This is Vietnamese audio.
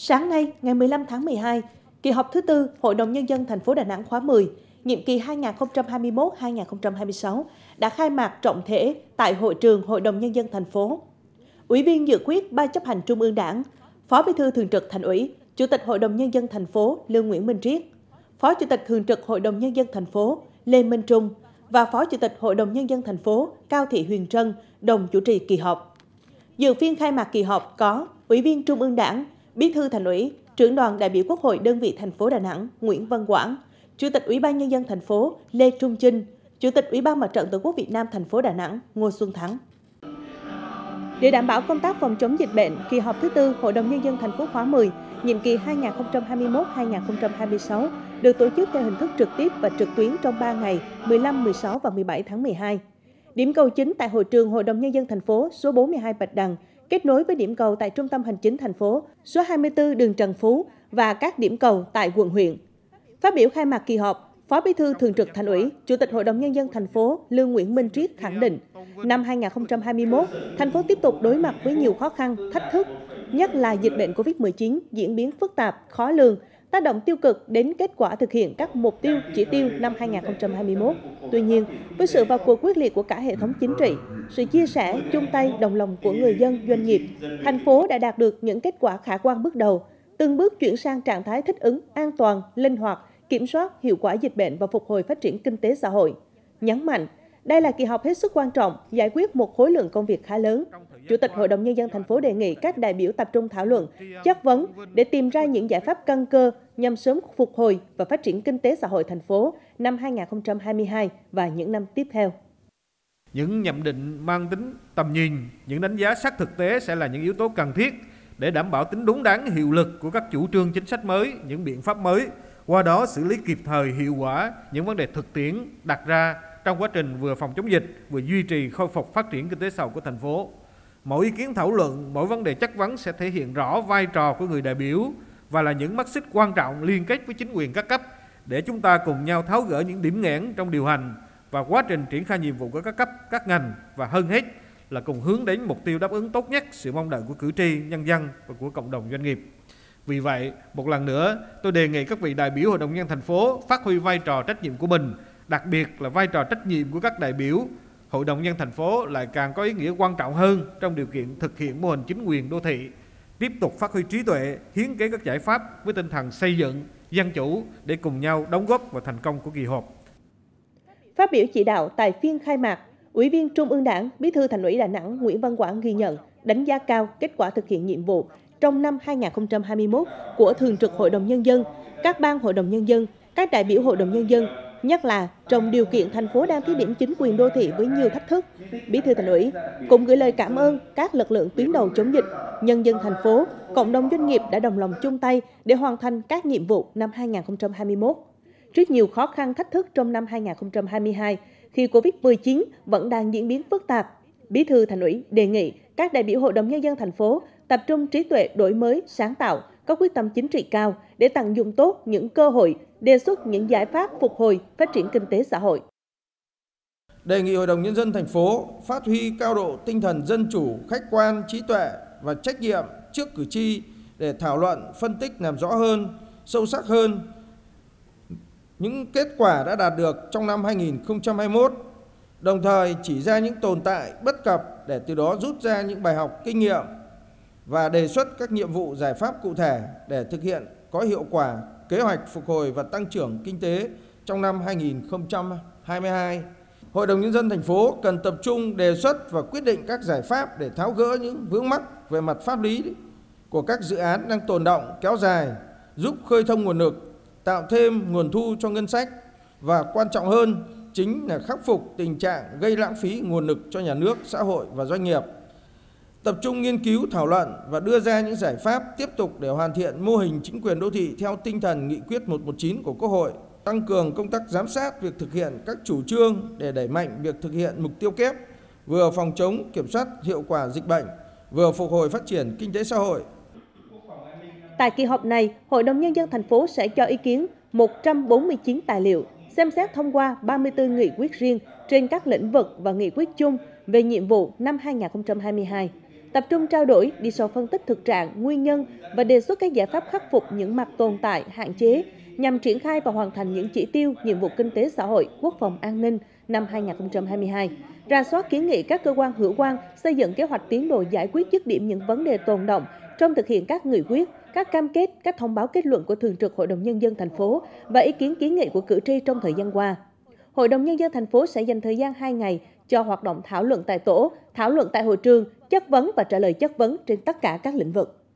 Sáng nay, ngày 15 tháng 12, kỳ họp thứ tư Hội đồng Nhân dân thành phố Đà Nẵng khóa 10, nhiệm kỳ 2021-2026 đã khai mạc trọng thể tại hội trường Hội đồng Nhân dân thành phố. Ủy viên dự khuyết Ban chấp hành Trung ương Đảng, Phó Bí thư Thường trực Thành ủy, Chủ tịch Hội đồng Nhân dân thành phố Lương Nguyễn Minh Triết, Phó Chủ tịch Thường trực Hội đồng Nhân dân thành phố Lê Minh Trung và Phó Chủ tịch Hội đồng Nhân dân thành phố Cao Thị Huyền Trân đồng chủ trì kỳ họp. Dự phiên khai mạc kỳ họp có Ủy viên Trung ương Đảng, Bí thư Thành ủy, Trưởng đoàn đại biểu Quốc hội đơn vị thành phố Đà Nẵng Nguyễn Văn Quảng, Chủ tịch Ủy ban Nhân dân thành phố Lê Trung Chinh, Chủ tịch Ủy ban Mặt trận Tổ quốc Việt Nam thành phố Đà Nẵng Ngô Xuân Thắng. Để đảm bảo công tác phòng chống dịch bệnh, kỳ họp thứ tư Hội đồng Nhân dân thành phố khóa 10, nhiệm kỳ 2021-2026 được tổ chức theo hình thức trực tiếp và trực tuyến trong 3 ngày 15, 16 và 17 tháng 12. Điểm cầu chính tại hội trường Hội đồng Nhân dân thành phố số 42 Bạch Đằng kết nối với điểm cầu tại trung tâm hành chính thành phố số 24 đường Trần Phú và các điểm cầu tại quận huyện. Phát biểu khai mạc kỳ họp, Phó Bí thư Thường trực Thành ủy, Chủ tịch Hội đồng Nhân dân thành phố Lương Nguyễn Minh Triết khẳng định, năm 2021, thành phố tiếp tục đối mặt với nhiều khó khăn, thách thức, nhất là dịch bệnh Covid-19 diễn biến phức tạp, khó lường, tác động tiêu cực đến kết quả thực hiện các mục tiêu, chỉ tiêu năm 2021. Tuy nhiên, với sự vào cuộc quyết liệt của cả hệ thống chính trị, sự chia sẻ, chung tay, đồng lòng của người dân, doanh nghiệp, thành phố đã đạt được những kết quả khả quan bước đầu, từng bước chuyển sang trạng thái thích ứng, an toàn, linh hoạt, kiểm soát hiệu quả dịch bệnh và phục hồi phát triển kinh tế xã hội. Nhấn mạnh, đây là kỳ họp hết sức quan trọng, giải quyết một khối lượng công việc khá lớn. Chủ tịch Hội đồng Nhân dân thành phố đề nghị các đại biểu tập trung thảo luận, chất vấn để tìm ra những giải pháp căn cơ nhằm sớm phục hồi và phát triển kinh tế xã hội thành phố năm 2022 và những năm tiếp theo. Những nhận định mang tính tầm nhìn, những đánh giá sát thực tế sẽ là những yếu tố cần thiết để đảm bảo tính đúng đắn, hiệu lực của các chủ trương chính sách mới, những biện pháp mới, qua đó xử lý kịp thời, hiệu quả những vấn đề thực tiễn đặt ra trong quá trình vừa phòng chống dịch, vừa duy trì khôi phục phát triển kinh tế xã hội của thành phố. Mỗi ý kiến thảo luận, mỗi vấn đề chất vấn sẽ thể hiện rõ vai trò của người đại biểu và là những mắt xích quan trọng liên kết với chính quyền các cấp để chúng ta cùng nhau tháo gỡ những điểm nghẽn trong điều hành và quá trình triển khai nhiệm vụ của các cấp, các ngành và hơn hết là cùng hướng đến mục tiêu đáp ứng tốt nhất sự mong đợi của cử tri, nhân dân và của cộng đồng doanh nghiệp. Vì vậy, một lần nữa, tôi đề nghị các vị đại biểu Hội đồng Nhân dân thành phố phát huy vai trò trách nhiệm của mình, đặc biệt là vai trò trách nhiệm của các đại biểu Hội đồng Nhân dân thành phố lại càng có ý nghĩa quan trọng hơn trong điều kiện thực hiện mô hình chính quyền đô thị, tiếp tục phát huy trí tuệ, hiến kế các giải pháp với tinh thần xây dựng, dân chủ để cùng nhau đóng góp vào thành công của kỳ họp. Phát biểu chỉ đạo tại phiên khai mạc, Ủy viên Trung ương Đảng, Bí thư Thành ủy Đà Nẵng Nguyễn Văn Quảng ghi nhận, đánh giá cao kết quả thực hiện nhiệm vụ trong năm 2021 của Thường trực Hội đồng Nhân dân, các ban Hội đồng Nhân dân, các đại biểu Hội đồng Nhân dân, nhất là trong điều kiện thành phố đang thí điểm chính quyền đô thị với nhiều thách thức. Bí thư Thành ủy cũng gửi lời cảm ơn các lực lượng tuyến đầu chống dịch, nhân dân thành phố, cộng đồng doanh nghiệp đã đồng lòng chung tay để hoàn thành các nhiệm vụ năm 2021. Trước nhiều khó khăn thách thức trong năm 2022, khi Covid-19 vẫn đang diễn biến phức tạp, Bí thư Thành ủy đề nghị các đại biểu Hội đồng Nhân dân thành phố tập trung trí tuệ đổi mới, sáng tạo, có quyết tâm chính trị cao để tận dụng tốt những cơ hội, đề xuất những giải pháp phục hồi, phát triển kinh tế xã hội. Đề nghị Hội đồng Nhân dân thành phố phát huy cao độ tinh thần dân chủ, khách quan, trí tuệ và trách nhiệm trước cử tri để thảo luận, phân tích làm rõ hơn, sâu sắc hơn những kết quả đã đạt được trong năm 2021, đồng thời chỉ ra những tồn tại bất cập để từ đó rút ra những bài học kinh nghiệm và đề xuất các nhiệm vụ giải pháp cụ thể để thực hiện có hiệu quả kế hoạch phục hồi và tăng trưởng kinh tế trong năm 2022. Hội đồng Nhân dân thành phố cần tập trung đề xuất và quyết định các giải pháp để tháo gỡ những vướng mắc về mặt pháp lý của các dự án đang tồn đọng kéo dài, giúp khơi thông nguồn lực, tạo thêm nguồn thu cho ngân sách và quan trọng hơn chính là khắc phục tình trạng gây lãng phí nguồn lực cho nhà nước, xã hội và doanh nghiệp. Tập trung nghiên cứu, thảo luận và đưa ra những giải pháp tiếp tục để hoàn thiện mô hình chính quyền đô thị theo tinh thần nghị quyết 119 của Quốc hội, tăng cường công tác giám sát việc thực hiện các chủ trương để đẩy mạnh việc thực hiện mục tiêu kép, vừa phòng chống, kiểm soát hiệu quả dịch bệnh, vừa phục hồi phát triển kinh tế xã hội. Tại kỳ họp này, Hội đồng Nhân dân thành phố sẽ cho ý kiến 149 tài liệu, xem xét thông qua 34 nghị quyết riêng trên các lĩnh vực và nghị quyết chung về nhiệm vụ năm 2022. tập trung trao đổi, đi sâu phân tích thực trạng, nguyên nhân và đề xuất các giải pháp khắc phục những mặt tồn tại, hạn chế nhằm triển khai và hoàn thành những chỉ tiêu, nhiệm vụ kinh tế xã hội, quốc phòng an ninh năm 2022, rà soát kiến nghị các cơ quan hữu quan xây dựng kế hoạch tiến độ giải quyết dứt điểm những vấn đề tồn đọng trong thực hiện các nghị quyết, các cam kết, các thông báo kết luận của Thường trực Hội đồng Nhân dân thành phố và ý kiến kiến nghị của cử tri trong thời gian qua. Hội đồng Nhân dân thành phố sẽ dành thời gian 2 ngày cho hoạt động thảo luận tại tổ, thảo luận tại hội trường, chất vấn và trả lời chất vấn trên tất cả các lĩnh vực.